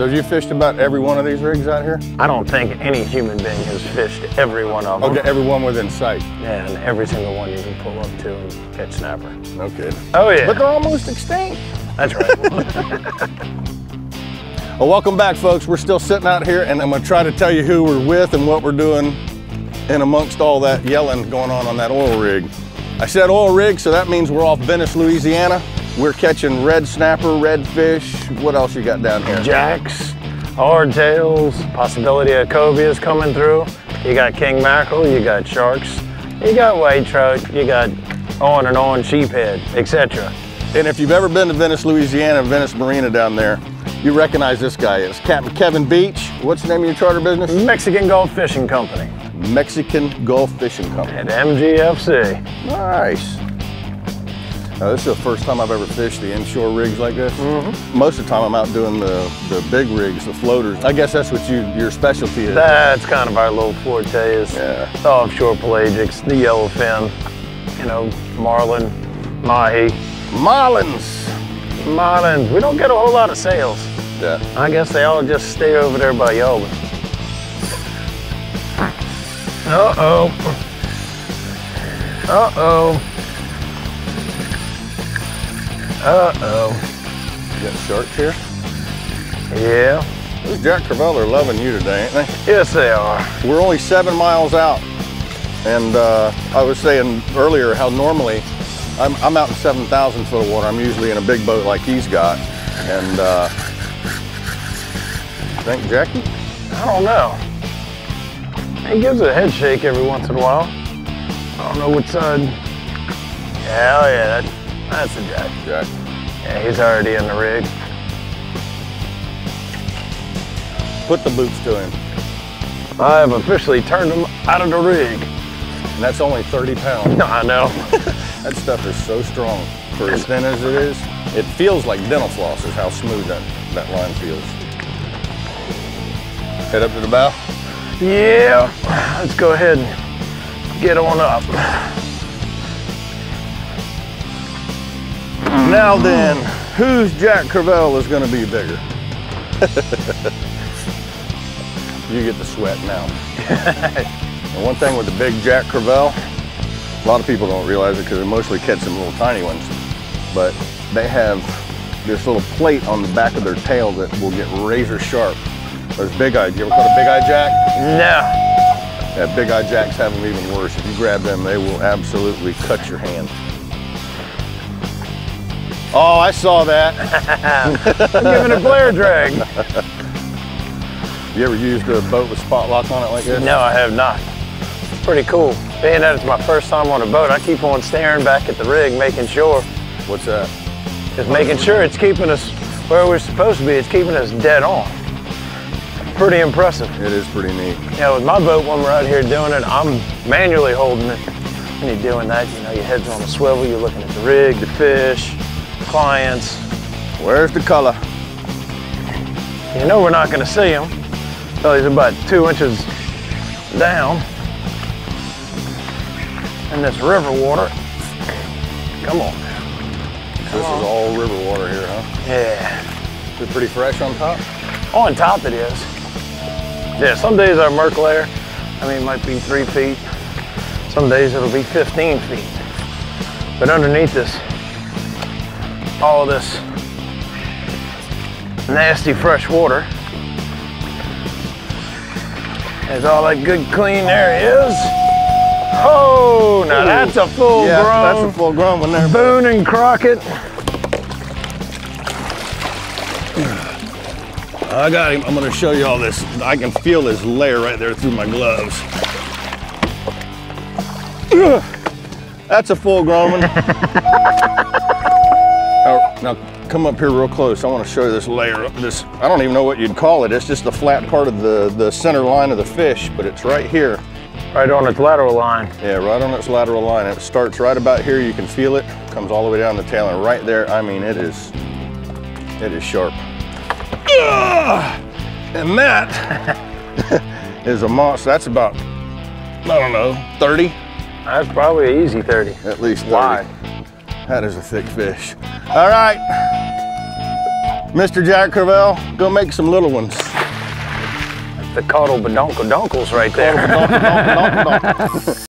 So have you fished about every one of these rigs out here? I don't think any human being has fished every one of them. Okay, every one within sight. Yeah, and every single one you can pull up to and catch snapper. No kidding. Oh yeah. But they're almost extinct. That's right. Well, welcome back, folks. We're still sitting out here, and I'm going to try to tell you who we're with and what we're doing in amongst all that yelling going on that oil rig. I said oil rig, so that means we're off Venice, Louisiana. We're catching red snapper, redfish. What else you got down here? Jacks, hardtails, possibility of cobias coming through. You got king mackerel, you got sharks, you got white trout, you got on and on, sheephead, etc. And if you've ever been to Venice, Louisiana, Venice Marina down there, you recognize this guy is Captain Kevin Beach. What's the name of your charter business? Mexican Gulf Fishing Company. Mexican Gulf Fishing Company. And MGFC. Nice. Now, this is the first time I've ever fished the inshore rigs like this. Mm-hmm. Most of the time I'm out doing the big rigs, the floaters. I guess that's what your specialty is. That's kind of our little forte is the offshore pelagics, the yellowfin, you know, marlin, mahi. Marlins. We don't get a whole lot of sales. Yeah. I guess they all just stay over there by y'all. Uh-oh. Uh-oh. Uh-oh. You got sharks here? Yeah. Those Jack Crevalle are loving you today, ain't they? Yes, they are. We're only 7 miles out. And I was saying earlier how normally I'm out in 7,000 foot of water. I'm usually in a big boat like he's got. And think Jackie? I don't know. He gives a head shake every once in a while. I don't know what side. Hell yeah, that's a Jack. Jack. Yeah, he's already in the rig. Put the boots to him. I have officially turned him out of the rig. And that's only 30 pounds. I know. That stuff is so strong. For as thin as it is, it feels like dental floss is how smooth that line feels. Head up to the bow? Yeah, let's go ahead and get on up. Now then, whose Jack Crevalle is gonna be bigger? You get the sweat now. And one thing with the big Jack Crevalle, a lot of people don't realize it because they mostly catch some little tiny ones, but they have this little plate on the back of their tail that will get razor sharp. Those big eyed, you ever caught a big eye jack? No. Yeah, big eye jacks have them even worse. If you grab them, they will absolutely cut your hand. Oh, I saw that. I'm giving a flare drag. You ever used a boat with spot lock on it like this? No, I have not. Pretty cool. Being that it's my first time on a boat, I keep on staring back at the rig, making sure. What's that? Just making sure it's keeping us where we're supposed to be. It's keeping us dead on. Pretty impressive. It is pretty neat. Yeah, with my boat, when we're out here doing it, I'm manually holding it. When you're doing that, you know, your head's on a swivel, you're looking at the rig, the fish, the clients. Where's the color? You know we're not gonna see him until he's about 2 inches down in this river water. Come on. This is all river water here, huh? Yeah. Is it pretty fresh on top? On top it is. Yeah, some days our murk layer, I mean, it might be 3 feet. Some days it'll be 15 feet. But underneath this, all this nasty fresh water, there's all that good clean there is. Oh, now that's a full grown. Yeah, that's a full grown one there. Boone and Crockett. I got him. I'm going to show you all this. I can feel his layer right there through my gloves. That's a full grown one. Now come up here real close. I want to show you this layer. This, I don't even know what you'd call it. It's just the flat part of the center line of the fish, but it's right here. Right on its lateral line. Yeah, right on its lateral line. It starts right about here. You can feel it. Comes all the way down the tail, and right there, I mean, it is sharp. And that is a monster. That's about, I don't know, 30? That's probably an easy 30. At least 30. Wide. That is a thick fish. All right. Mr. Jack Crevalle, go make some little ones. The caudal badonkle donkles right there.